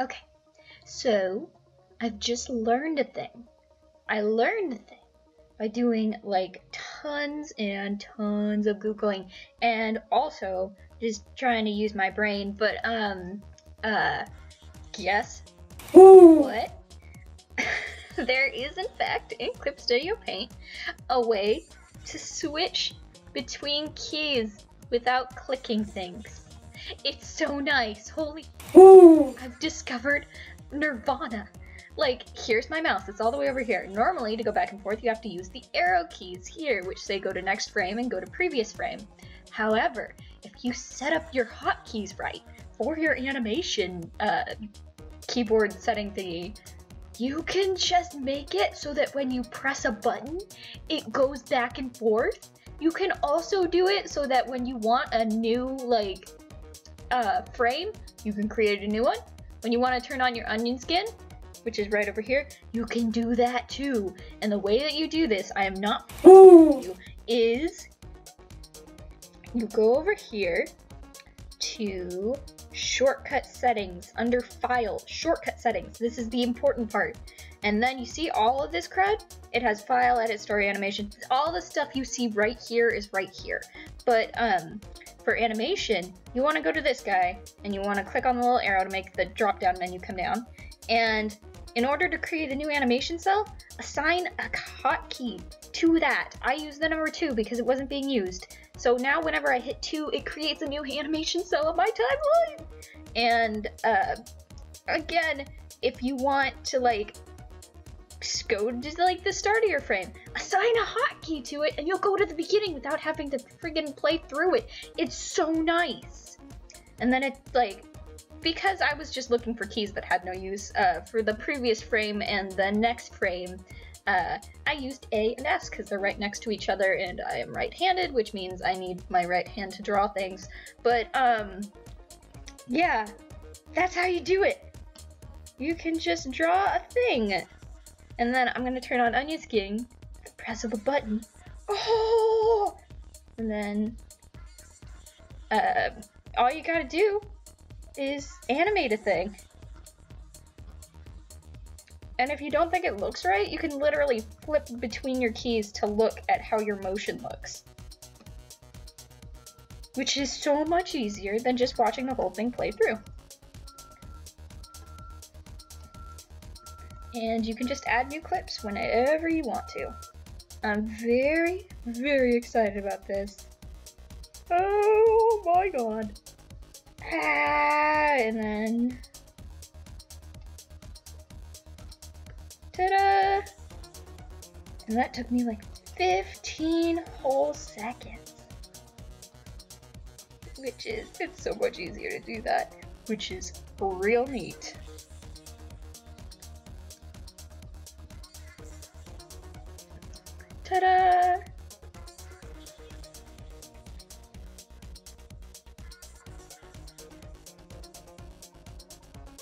Okay, so I've just learned a thing. I learned a thing by doing like tons and tons of Googling and also just trying to use my brain, but yes. Ooh. What? There is in fact in Clip Studio Paint a way to switch between keys without clicking things. It's so nice. Holy. Ooh. I've discovered Nirvana. Like, here's my mouse, it's all the way over here. Normally, to go back and forth, you have to use the arrow keys here, which say go to next frame and go to previous frame. However, if you set up your hotkeys right for your animation keyboard setting thingy, you can just make it so that when you press a button, it goes back and forth. You can also do it so that when you want a new, like, frame, you can create a new one. When you want to turn on your onion skin, which is right over here, you can do that too. And the way that you do this, I am not fooling you, is you go over here to shortcut settings, under file, shortcut settings. This is the important part. And then you see all of this crud? It has file, edit, story, animation. All the stuff you see right here is right here. But for animation, you wanna go to this guy and you wanna click on the little arrow to make the drop down menu come down. And in order to create a new animation cell, assign a hotkey to that. I used the number 2 because it wasn't being used. So now whenever I hit 2, it creates a new animation cell on my timeline. And again, if you want to like go to like the start of your frame, assign a hotkey to it and you'll go to the beginning without having to friggin' play through it. It's so nice. And then it's like, because I was just looking for keys that had no use for the previous frame and the next frame, I used A and S because they're right next to each other and I am right-handed, which means I need my right hand to draw things. But yeah, that's how you do it. You can just draw a thing. And then I'm gonna turn on onion skin, press of a button. Oh! And then all you gotta do is animate a thing. And if you don't think it looks right, you can literally flip between your keys to look at how your motion looks. Which is so much easier than just watching the whole thing play through. And you can just add new clips whenever you want to. I'm very, very excited about this. Oh my god. And then, ta-da! And that took me like 15 whole seconds, which is, it's so much easier to do that, which is real neat. Ta-da!